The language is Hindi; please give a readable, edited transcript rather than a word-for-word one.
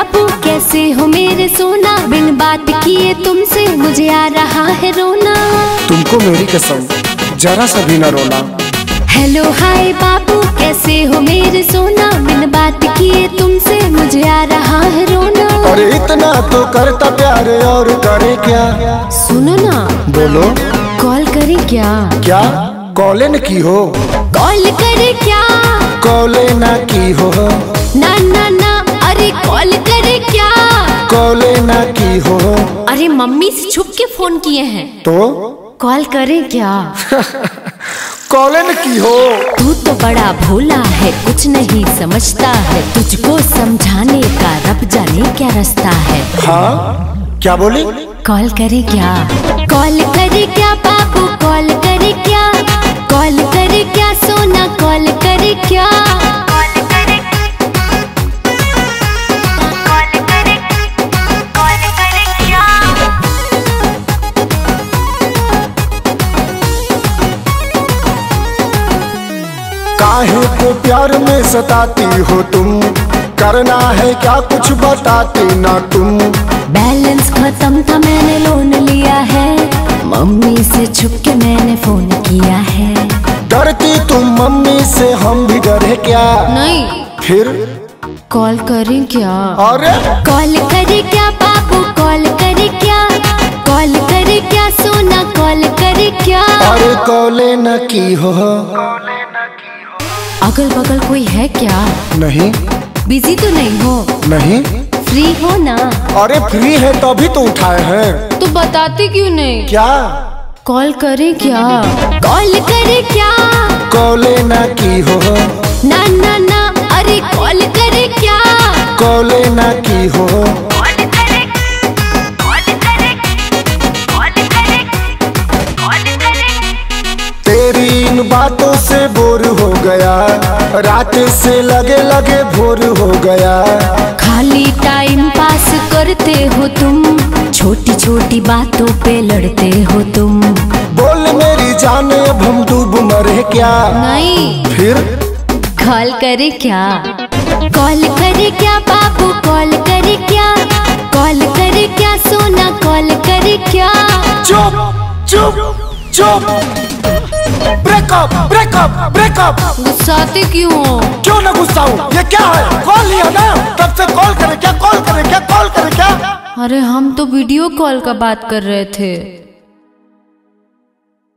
बाबू कैसे हो मेरे सोना, बिन बात किए तुमसे मुझे आ रहा है रोना। तुमको मेरी कसम जरा सा भी न रोना। हेलो हाय बाबू कैसे हो मेरे सोना, बिन बात किए तुमसे मुझे आ रहा है रोना। अरे इतना तो करता प्यार और करे क्या। सुनो ना। बोलो। कॉल करे क्या। क्या कॉल न की हो। कॉल करे क्या। कॉल ना की हो। ना ना ना। अरे कॉल करे क्या। कॉल ना की हो। अरे मम्मी से छुप के फोन किए हैं। तो कॉल करे क्या। कॉल न की हो। तू तो बड़ा भोला है, कुछ नहीं समझता है, तुझको समझाने का रब जाने क्या रास्ता है। हाँ क्या बोली। कॉल करे क्या। कॉल करे क्या बाबू, कॉल करे क्या। कॉल करे क्या सोना, कॉल करे क्या। काहे को प्यार में सताती हो तुम, करना है क्या कुछ बताती ना तुम। बैलेंस खत्म था मैंने लोन लिया है, मम्मी से छुप के मैंने फोन किया है। डरती तुम मम्मी से, हम भी डरे क्या। नहीं। फिर कॉल करें क्या। अरे कॉल करे क्या बाबू, कॉल करे क्या। कॉल करे क्या सोना, कॉल करे क्या। अरे कॉल न की हो। अगल बगल कोई है क्या। नहीं। बिजी तो नहीं हो। नहीं। फ्री हो ना। अरे फ्री है तभी तो उठाए हैं। तो बताते क्यों नहीं। क्या कॉल करे क्या। कॉल करे क्या। कॉल ना की हो। ना ना ना। अरे कॉल करे क्या। कॉल ना की हो। बातों से बोर हो गया, रात से लगे लगे भोर हो गया। खाली टाइम पास करते हो तुम, छोटी छोटी बातों पे लड़ते हो तुम। बोल मेरी जान अब हम डूब मरे क्या। नहीं। फिर कॉल करे क्या। कॉल करे क्या बाबू, कॉल करे क्या। कॉल करे क्या सोना, कॉल करे क्या। चुप चुप चुप। Breakup breakup breakup. गुस्साते क्यों हो। क्यों ना गुस्सा हूँ, ये क्या है। कॉल लिया ना तब से कॉल करे क्या। कॉल करे क्या। कॉल करे क्या। अरे हम तो वीडियो कॉल का बात कर रहे थे।